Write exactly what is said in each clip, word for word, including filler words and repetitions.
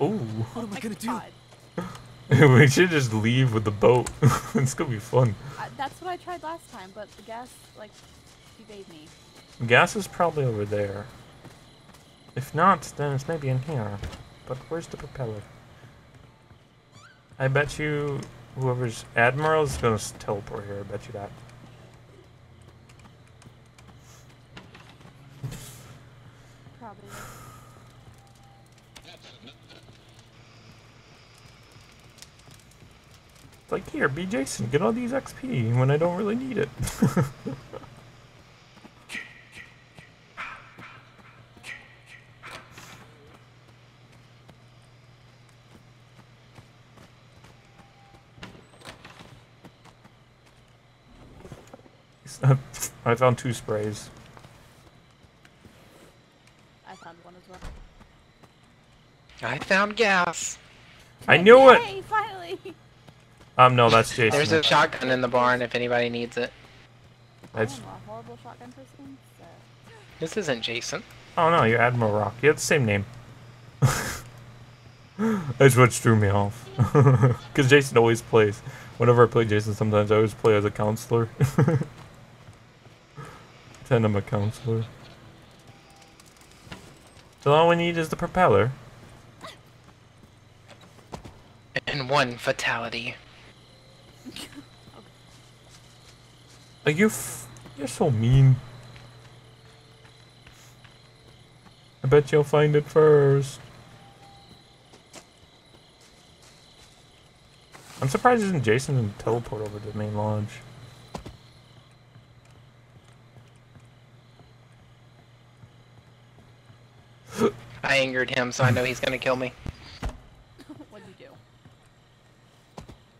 Oh. What am I gonna do? We should just leave with the boat. It's gonna be fun. Uh, that's what I tried last time, but the gas, like, evaded me. Gas is probably over there. If not, then it's maybe in here. But where's the propeller? I bet you whoever's Admiral is gonna teleport here. I bet you that. Probably. It's like, here, be Jason, get all these X P when I don't really need it. I found two sprays. I found one as well. I found gas. I knew Yay, it! Hey, finally! Um, no, that's Jason. There's a shotgun in the barn if anybody needs it. That's... I'm a horrible shotgun person, so... This isn't Jason. Oh no, you're Admiral Rock. You have the same name. That's what threw me off. Because Jason always plays. Whenever I play Jason, sometimes I always play as a counselor. Pretend I'm a counselor. So all we need is the propeller. And one fatality. Okay. Are you f you're so mean. I bet you'll find it first. I'm surprised isn't Jason didn't teleport over to the main launch. I angered him, so I know he's gonna kill me. What'd you do?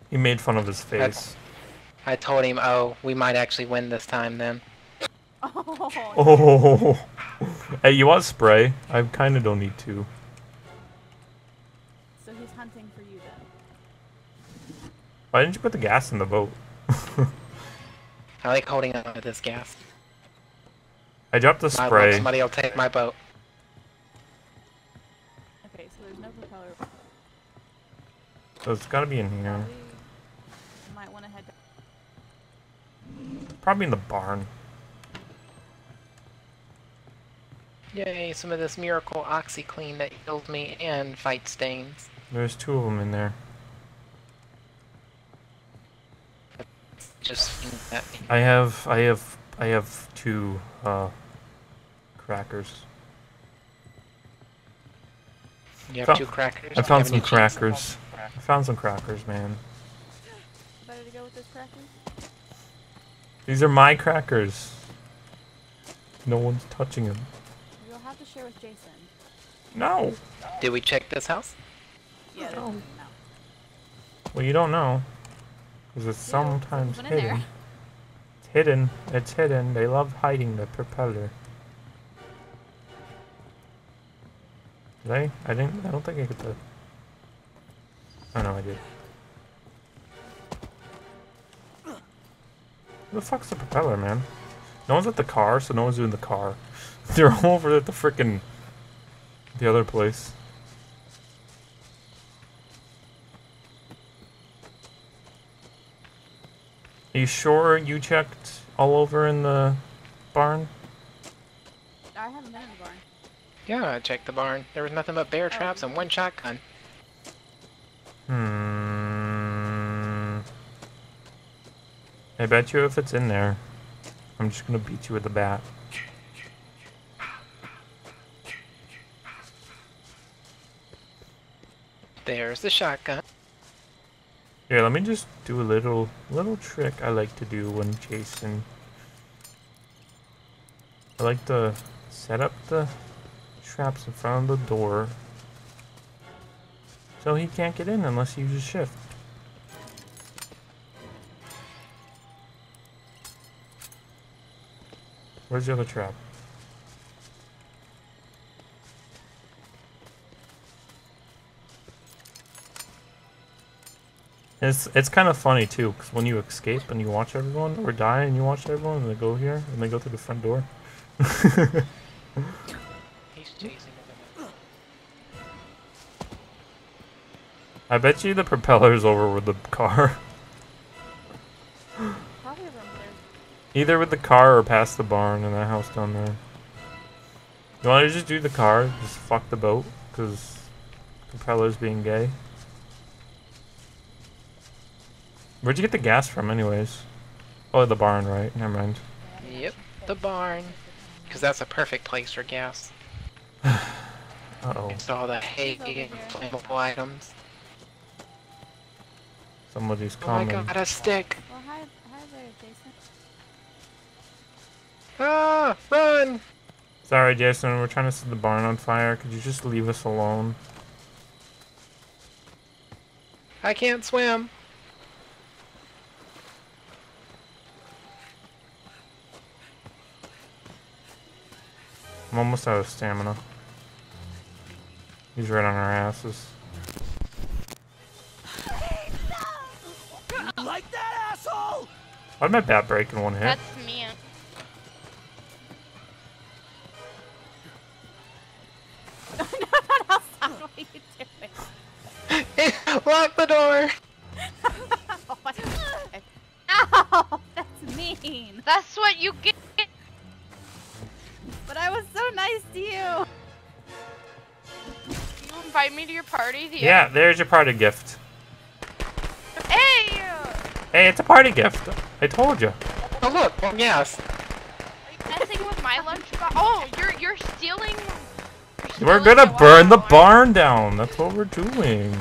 He made fun of his face. I, I told him, oh, we might actually win this time then. Oh. Oh. Hey, you want spray? I kinda don't need to. So he's hunting for you then? Why didn't you put the gas in the boat? I like holding on to this gas. I dropped the spray. Somebody will take my boat. So it's gotta be in here. Might wanna head down. Probably in the barn. Yay, some of this miracle OxyClean that healed me and fight stains. There's two of them in there. Just that. I have, I have, I have two, uh, crackers. You have found, two crackers? I found some crackers. I found some crackers, man. Better to go with this cracker? These are my crackers. No one's touching them. You'll have to share with Jason. No! Did we check this house? Yeah, no. No. Well, you don't know. Because it's yeah, sometimes hidden. It's hidden. It's hidden. They love hiding the propeller. Did I? I didn't. I don't think I could the... Oh no, I did. Where the fuck's the propeller, man? No one's at the car, so no one's doing the car. They're all over at the frickin' the other place. Are you sure you checked all over in the barn? I haven't been in the barn. Yeah, I checked the barn. There was nothing but bear traps and one shotgun. Hmm. I bet you if it's in there, I'm just gonna beat you with a bat. There's the shotgun. Here, let me just do a little little trick I like to do when chasing. I like to set up the traps in front of the door. So he can't get in unless he uses shift. Where's the other trap? It's it's kind of funny too, because when you escape and you watch everyone, or die and you watch everyone, and they go here and they go through the front door. He's chasing. I bet you the propeller's over with the car. Probably over there. Either with the car or past the barn and that house down there. You want to just do the car? Just fuck the boat? Because the propeller's being gay. Where'd you get the gas from anyways? Oh, the barn, right? Never mind. Yep, the barn. Because that's a perfect place for gas. Uh-oh. It's all that hay and flammable items. Somebody's coming. Oh my god, a stick! Well, hi, hi there, Jason. Ah! Run! Sorry, Jason, we're trying to set the barn on fire. Could you just leave us alone? I can't swim! I'm almost out of stamina. He's right on our asses. You like that, asshole? Why'd my bat break in one hit? That's me. No, no, no, stop. What are you doing? Lock the door! Oh, my God. Ow! That's mean! That's what you get! But I was so nice to you! Invite me to your party? The yeah, end. There's your party gift. Hey! Hey, it's a party gift. I told you. Oh look, well, yes. Are you messing with my lunchbox? Oh, you're you're stealing. You're stealing we're gonna the burn the barn down. That's what we're doing.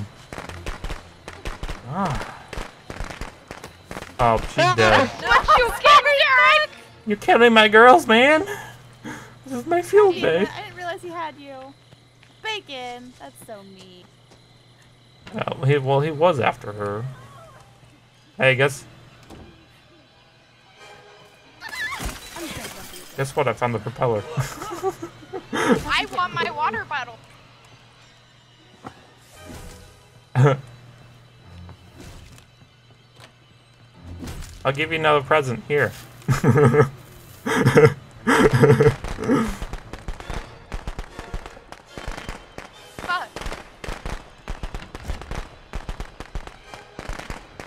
Ah. Oh, she's dead. What you getting, Eric? You're killing my girls, man. This is my field day. I didn't realize he had you. Bacon! That's so mean. Oh, he, well, he was after her. Hey, guess... Guess what? I found the propeller. I want my water bottle! I'll give you another present. Here.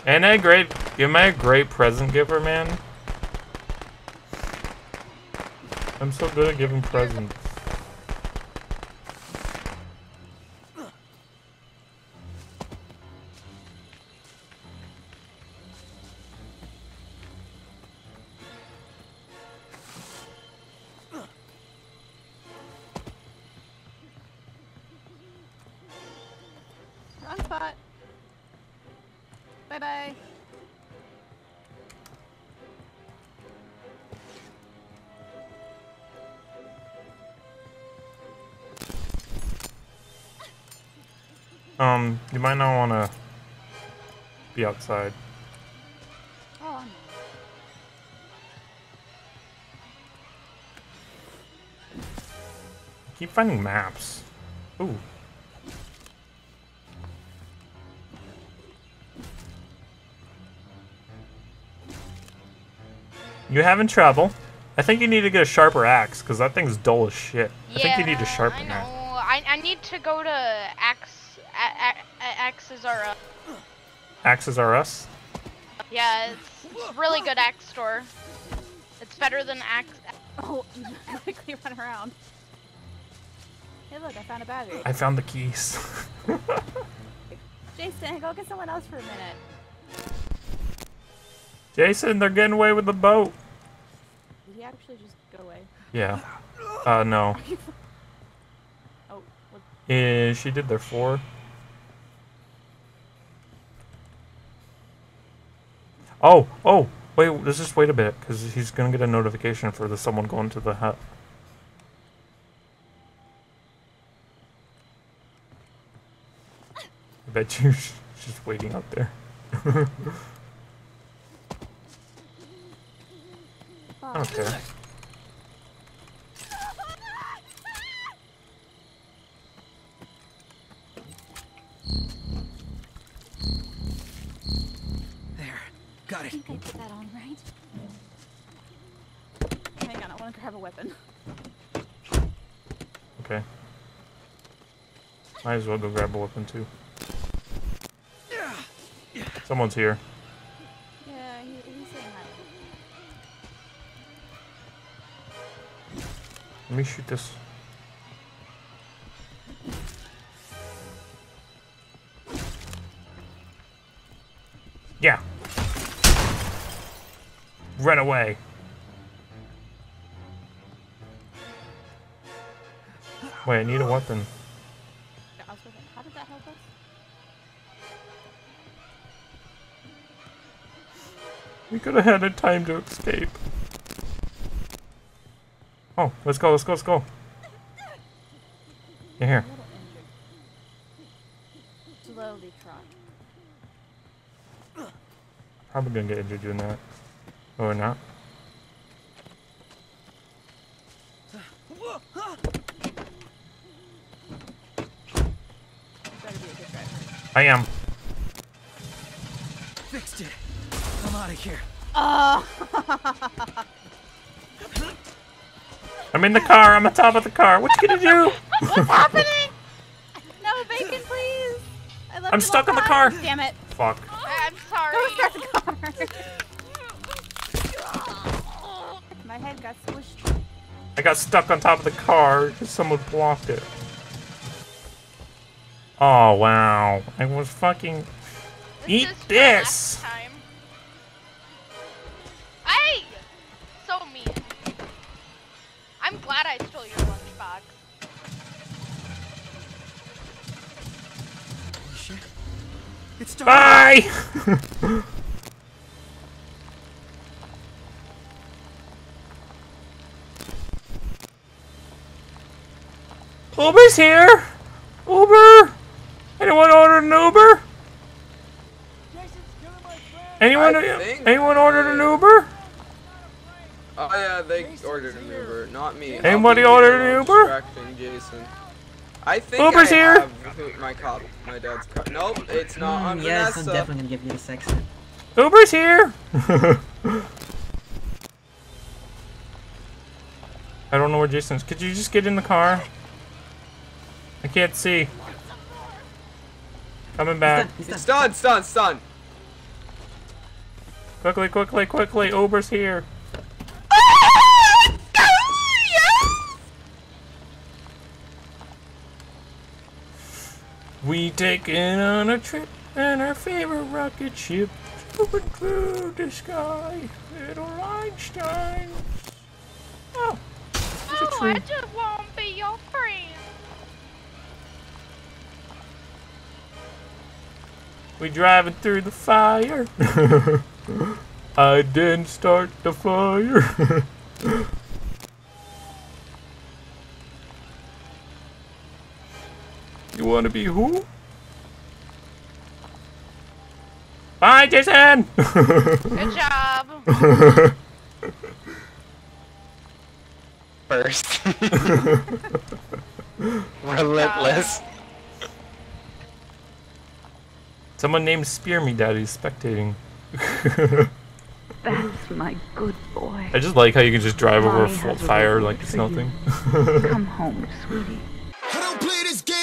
Ain't I a great? Am I a great present giver, man? I'm so good at giving presents. Wrong spot. Bye bye. Um, you might not want to be outside. Oh. I keep finding maps. Ooh. You're having trouble. I think you need to get a sharper axe, because that thing's dull as shit. Yeah, I think you need to sharpen I know. that. I, I need to go to axe, Axes Are Us. Axes Are Us? Yeah, it's, it's a really good axe store. It's better than axe... Oh, I quickly run around. Hey look, I found a battery. I found the keys. Jason, go get someone else for a minute. Jason, they're getting away with the boat. Did he actually just go away? Yeah. Uh, no. Oh. What? Yeah, she did there four. Oh, oh, wait. Let's just wait a bit, cause he's gonna get a notification for the someone going to the hut. I bet you she's waiting out there. Okay. There. Got it. I think I did that all right. Hang on, I want to grab a weapon. Okay. Might as well go grab a weapon too. Someone's here. Yeah, he, he said hi. Let me shoot this. Yeah. Run away. Wait, I need a weapon. How did that help us? We could have had a time to escape. Oh, let's go, let's go, let's go. You're here. Slowly trot. Probably gonna get injured doing that. Or not. I am. Fixed it. I'm out of here. Oh. I'm in the car. I'm on top of the car. What you gonna do? What's happening? No bacon, please. I love I'm stuck in the car. Damn it. Fuck. I'm sorry. Don't start the car. My head got squished. I got stuck on top of the car because someone blocked it. Oh wow! I was fucking eat this. Hey, so mean. I'm glad I stole your lunchbox. Shit! It's dark. Bye. Uber's here. Uber. Anyone ordered an Uber? Anyone? Anyone ordered an Uber? Oh yeah, they ordered an Uber, not me. Anybody ordered an Uber? Jason. I think Uber's I here. Have my cop, my dad's cop. Nope, it's not on mm, yes, Vanessa. I'm definitely gonna give you a sex. Uber's here. I don't know where Jason is. Could you just get in the car? I can't see. Coming back. It's done, it's done, it's done. Quickly, quickly, quickly. Uber's here. We taking on a trip in our favorite rocket ship. Moving through the sky. Little Einstein. Oh. Oh, I just won't be your friend. We driving through the fire. I didn't start the fire. You wanna be who? Bye, Jason! Good job. First. Relentless. Someone named Spear Me Daddy's spectating. That's my good boy. I just like how you can just drive over a fire like it's nothing. Come home, sweetie. I don't play this game.